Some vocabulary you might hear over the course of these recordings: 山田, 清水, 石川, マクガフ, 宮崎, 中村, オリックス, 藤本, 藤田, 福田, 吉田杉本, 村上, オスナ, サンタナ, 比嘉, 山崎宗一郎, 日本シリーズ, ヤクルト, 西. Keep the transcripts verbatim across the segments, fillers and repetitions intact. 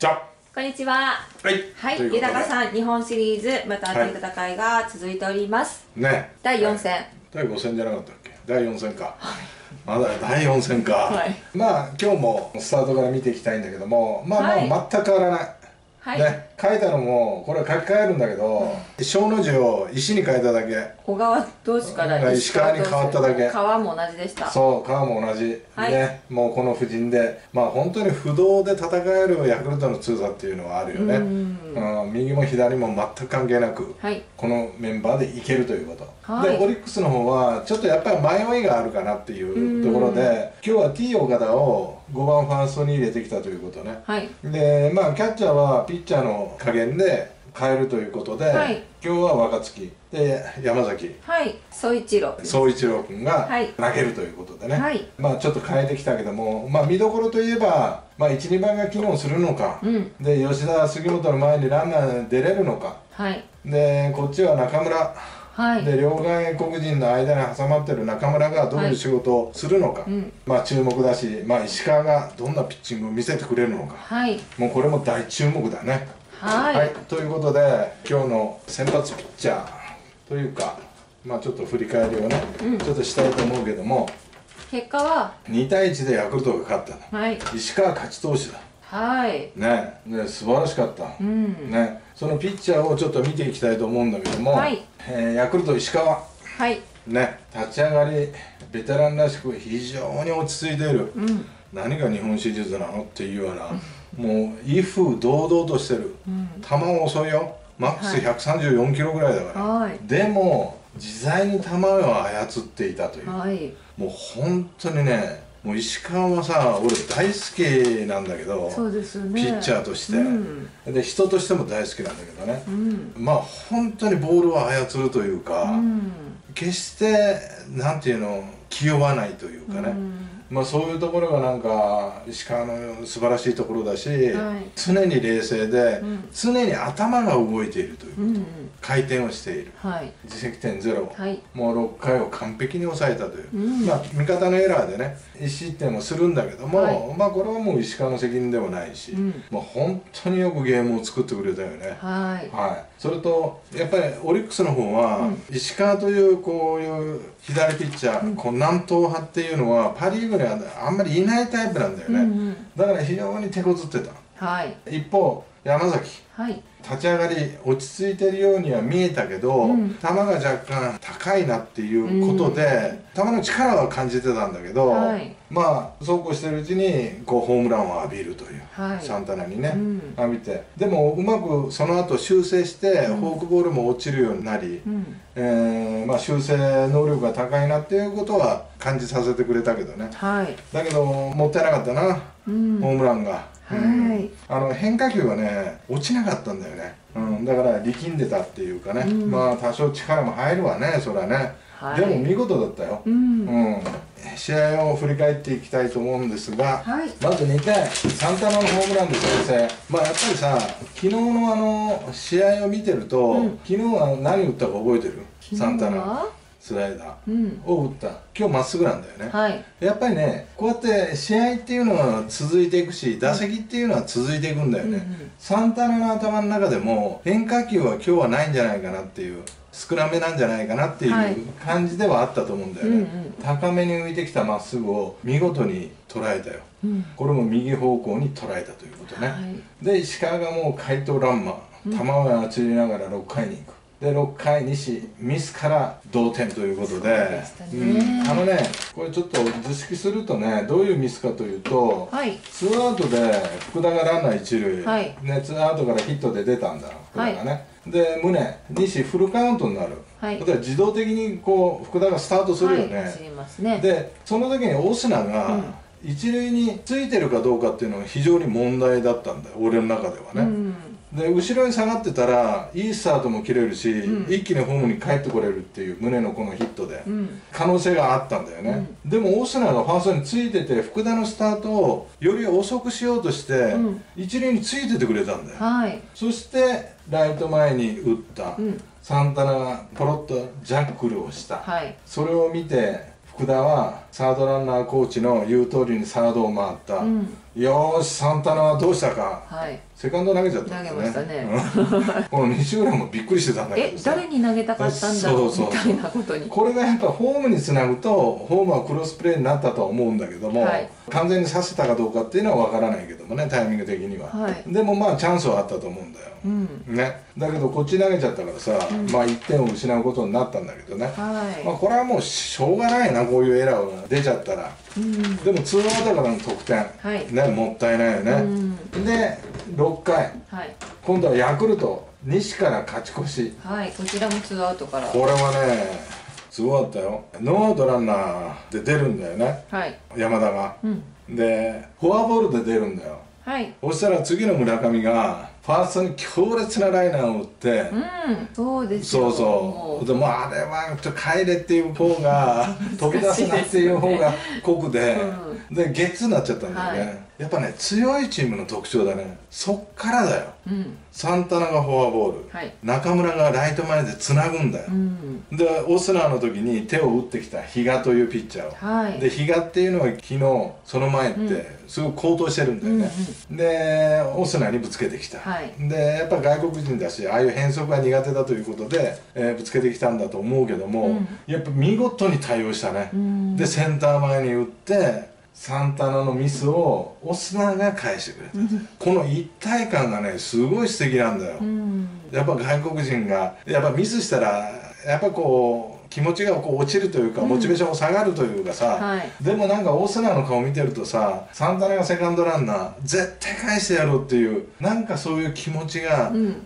じゃこんにちは。はい、豊さん日本シリーズまた熱い戦いが続いておりますね。だいよんせんだいごせんじゃなかったっけ。だいよんせんか。まだだいよんせんか。まあ今日もスタートから見ていきたいんだけども、まあもう全く変わらないね、書いたのもこれは書き換えるんだけど、小の字を石に変えただけ、小川同士から石川に変わっただけ、川も同じでした。そう、川も同じね。もうこの布陣でまあ本当に不動で戦えるヤクルトの強さっていうのはあるよね。右も左も全く関係なくこのメンバーでいけるということで、オリックスの方はちょっとやっぱり迷いがあるかなっていうところで、今日は T 岡田をごばんファーストに入れてきたということね。でまあキャッチャーはピッチャーの加減で変えるということで、今日は若月で山崎宗一郎宗一郎君が投げるということでね、まあちょっと変えてきたけども、まあ見どころといえばいち、にばんが機能するのかで、吉田杉本の前にランナー出れるのかで、こっちは中村で両外国人の間に挟まってる中村がどういう仕事をするのか、はい、うん、まあ注目だし、まあ、石川がどんなピッチングを見せてくれるのか、はい、もうこれも大注目だね。はい、はい、ということで今日の先発ピッチャーというか、まあ、ちょっと振り返りをね、うん、ちょっとしたいと思うけども、結果はにたいいちでヤクルトが勝ったの、はい、石川勝ち投手だ。はいね、ね、素晴らしかった、うんね、そのピッチャーをちょっと見ていきたいと思うんだけども、はい、えー、ヤクルト石川、はいね、立ち上がりベテランらしく非常に落ち着いている、うん、何が日本シリーズなのっていうような、うん、もう威風堂々としてる、うん、球も遅いよ、マックスひゃくさんじゅうよんキロぐらいだから、はい、でも自在に球を操っていたという、はい、もう本当にね、もう石川はさ、俺大好きなんだけど、そうですね、ピッチャーとして、うん、で人としても大好きなんだけどね、うん、まあ本当にボールを操るというか、うん、決してなんていうの気負わないというかね、うん、まあそういうところがなんか石川の素晴らしいところだし、はい、常に冷静で、うん、常に頭が動いているということ、うん、回転をしている、はい、自責点ゼロ、はい、もうろっかいを完璧に抑えたという、うん、まあ味方のエラーでねいちしってんもするんだけども、はい、まあこれはもう石川の責任でもないし、うん、まあ本当によくゲームを作ってくれたよね。はい、はい、それとやっぱりオリックスの方は、うん、石川というこういう左ピッチャー、うん、こう南東派っていうのはパ・リーグにはあんまりいないタイプなんだよね、うんうん、だから非常に手こずってた。はい、一方山崎、はい、立ち上がり落ち着いてるようには見えたけど、うん、球が若干高いなっていうことで、うん、球の力は感じてたんだけど、はい、まあそうこうしてるうちにこうホームランを浴びるという、はい、サンタナにね、うん、浴びて、でもうまくその後修正して、うん、フォークボールも落ちるようになり、うん、えーまあ、修正能力が高いなっていうことは感じさせてくれたけどね、はい、だけどもったいなかったな、うん、ホームランが。はい、あの変化球はね落ちなかったんだよね、うん、だから力んでたっていうかね、うん、まあ多少力も入るわね、それはね、はい、でも見事だったよ、うんうん、試合を振り返っていきたいと思うんですが、はい、まずにてんサンタナのホームランで先制。まあやっぱりさ昨日のあの試合を見てると、うん、昨日は何打ったか覚えてる？サンタナスライダーを打った、うん、今日まっすぐなんだよね、はい、やっぱりねこうやって試合っていうのは続いていくし、打席っていうのは続いていくんだよね、うんうん、サンタナの頭の中でも変化球は今日はないんじゃないかなっていう、少なめなんじゃないかなっていう感じではあったと思うんだよね、はい、うんうん、高めに浮いてきたまっすぐを見事に捉えたよ、うん、これも右方向に捉えたということね、はい、で石川がもう快投ランマー、球を釣りながらろっかいに行くで、ろっかい西ミスから同点ということで、うん、あのねこれちょっと図式するとね、どういうミスかというと、はい、ツーアウトで福田がランナーいちるい、はいね、ツーアウトからヒットで出たんだ福田がね、はい、で宗西フルカウントになる、はい、だから自動的にこう福田がスタートするよね、はい、知りますね。でその時にオスナが、うん、一塁についてるかどうかっていうのが非常に問題だったんだよ、俺の中ではね、うん、で後ろに下がってたらいいスタートも切れるし、うん、一気にホームに帰ってこれるっていう宗のこのヒットで、うん、可能性があったんだよね、うん、でもオスナがファーストについてて福田のスタートをより遅くしようとして、うん、一塁についててくれたんだよ、はい、そしてライト前に打った、うん、サンタナがポロッとジャックルをした、はい、それを見て福田はサードランナーコーチの言う通りにサードを回った、うん、よーし、サンタナはどうしたか、はい、セカンド投げちゃったんですね。投げましたね。この西浦もびっくりしてたんだけど、え、誰に投げたかったんだろうみたいなことに。これがやっぱホームにつなぐと、ホームはクロスプレーになったとは思うんだけども、はい、完全にさせたかどうかっていうのは分からないけどもね、タイミング的には、はい、でもまあチャンスはあったと思うんだよ、うん、ね。だけどこっち投げちゃったからさ、うん、まあいってんを失うことになったんだけどね、はい、まあこれはもうしょうがないな、こういうエラーが出ちゃったら、うん、でもツーアウトからの得点、はいね、もったいないよね、うん、でろっかい、はい、今度はヤクルト西から勝ち越し、はい、こちらもツーアウトから、これはねすごかったよ。ノーアウトランナーで出るんだよね、はい、山田が、うん、でフォアボールで出るんだよ、はい、そしたら次の村上がファーストに強烈なライナーを打って、うん、そうですよ。そうそう。でもあれはちょっと帰れっていう方が飛び出せないっていう方が酷で、うん、でゲッツーになっちゃったんだよね、はい、やっぱね強いチームの特徴だね。そっからだよ、うん、サンタナがフォアボール、はい、中村がライト前でつなぐんだよ、うん、でオスナーの時に手を打ってきた比嘉というピッチャーを、はい、で比嘉っていうのは昨日その前ってすごく高騰してるんだよね、うん、でオスナーにぶつけてきた、はい、でやっぱ外国人だしああいう変則が苦手だということで、えー、ぶつけてきたんだと思うけども、うん、やっぱ見事に対応したね、うん、でセンター前に打ってサンタナのミスをオスナが返してくれた、うん、この一体感がねすごい素敵なんだよ、うん、やっぱ外国人がやっぱミスしたらやっぱこう気持ちがこう落ちるというか、モチベーションも下がるというかさ、うん、はい、でもなんかオスナの顔見てるとさ、サンタナがセカンドランナー絶対返してやろうっていうなんかそういう気持ちが現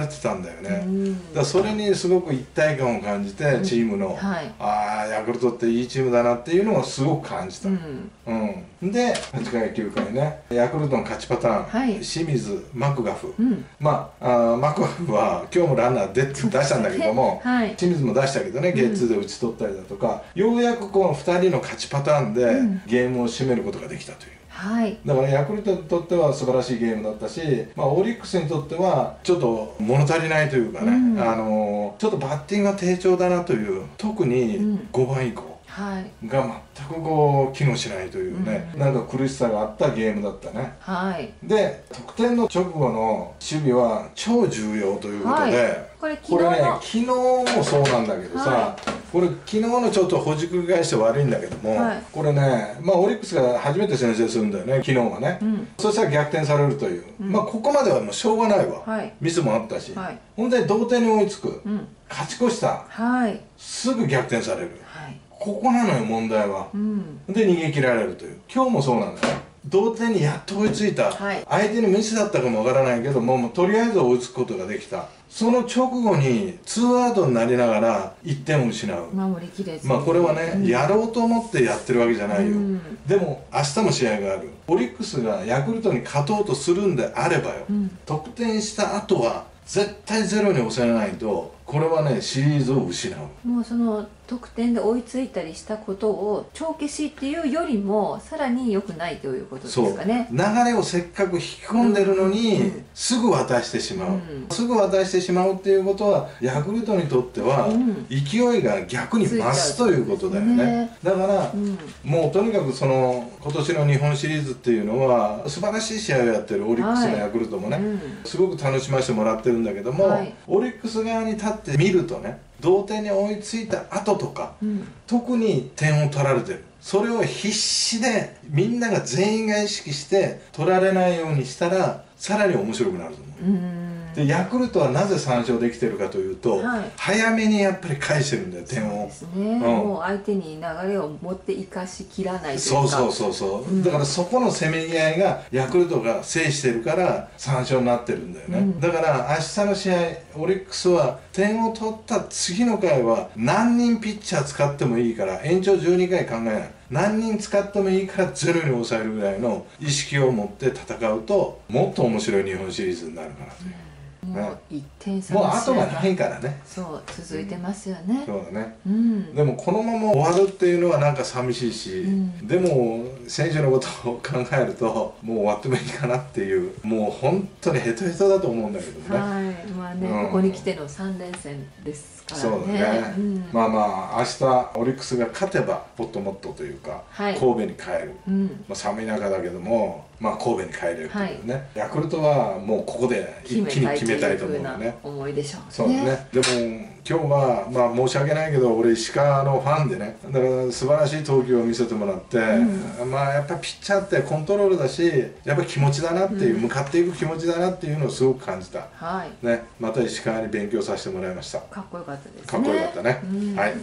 れてたんだよね、うん、だからそれにすごく一体感を感じてチームの、うん、はい、ああヤクルトっていいチームだなっていうのをすごく感じた、うん、うん、ではちかいきゅうかいね、ヤクルトの勝ちパターン、はい、清水マクガフ、うん、まあ、あマクガフは今日もランナー出したんだけども、はい、清水も出したけどね、ツーで打ち取ったりだとか、ようやくこのふたりの勝ちパターンでゲームを締めることができたという、はい、だからヤクルトにとっては素晴らしいゲームだったし、まあ、オリックスにとってはちょっと物足りないというかね、うん、あのちょっとバッティングが低調だなという、特にごばん以降、うん、はい、が全くこう機能しないというね、うん、なんか苦しさがあったゲームだったね、はい、で得点の直後の守備は超重要ということで、はい、これ、これね昨日もそうなんだけどさ、はい、これ昨日のちょっとほじくり返して悪いんだけども、はい、これね、まあ、オリックスが初めて先制するんだよね昨日はね、うん、そしたら逆転されるという、うん、まあここまではもうしょうがないわ、はい、ミスもあったし、はい、ほんで同点に追いつく、うん、勝ち越した、はい、すぐ逆転される。はい、ここなのよ問題は、うん、で逃げ切られるという。今日もそうなんだよ、同点にやっと追いついた、はい、相手のミスだったかもわからないけども、もうとりあえず追いつくことができた。その直後にツーアウトになりながらいってんを失う、守りきれず、まあこれはね、うん、やろうと思ってやってるわけじゃないよ、うん、でも明日も試合がある。オリックスがヤクルトに勝とうとするんであればよ、うん、得点した後は絶対ゼロに抑えないと、これはねシリーズを失う。もうその得点で追いついたりしたことを帳消しっていうよりもさらに良くないということですかね。流れをせっかく引き込んでるのに、うん、すぐ渡してしまう、うん、すぐ渡してしまうっていうことはヤクルトにとっては、うん、勢いが逆に増すということだよね、ね、だから、うん、もうとにかくその今年の日本シリーズっていうのは素晴らしい試合をやってる。オリックスもヤクルトもね、はい、うん、すごく楽しませてもらってるんだけども、はい、オリックス側に立ってみるとね、同点に追いついた後とか、うん、特に点を取られてる。それを必死でみんなが全員が意識して取られないようにしたらさらに面白くなると思う。でヤクルトはなぜさんしょうできてるかというと、はい、早めにやっぱり返してるんだよ点を。もう相手に流れを持って生かしきらないというか、そうそうそうそう、うん、だからそこのせめぎ合いがヤクルトが制してるからさんしょうになってるんだよね、うん、だから明日の試合オリックスは点を取った次の回は何人ピッチャー使ってもいいから延長じゅうにかい考えない、何人使ってもいいからゼロに抑えるぐらいの意識を持って戦うともっと面白い日本シリーズになるかなという、うん、ね、もういってん差の試合がもう後がないからね、そう続いてますよね、うん、そうだね、うん、でもこのまま終わるっていうのはなんか寂しいし、うん、でも選手のことを考えるともう終わってもいいかなっていう、もう本当にヘトヘトだと思うんだけどね、はい、まあはね、うん、ここに来てのさんれんせんですからね。そうね、うん、まあまあ明日オリックスが勝てばほっともっとというか、はい、神戸に帰る、うん、まあ寒い中だけども、まあ、神戸に帰れるというね、はい、ヤクルトはもうここで一気に決めたいと思うよね。思いでしょうね。そうね。でも今日は、まあ、申し訳ないけど俺石川のファンでね、だから素晴らしい投球を見せてもらって、うん、まあやっぱりピッチャーってコントロールだしやっぱり気持ちだなっていう、うん、向かっていく気持ちだなっていうのをすごく感じた、はいね、また石川に勉強させてもらいました。かっこよかったですね。かっこよかったね、うん、はい。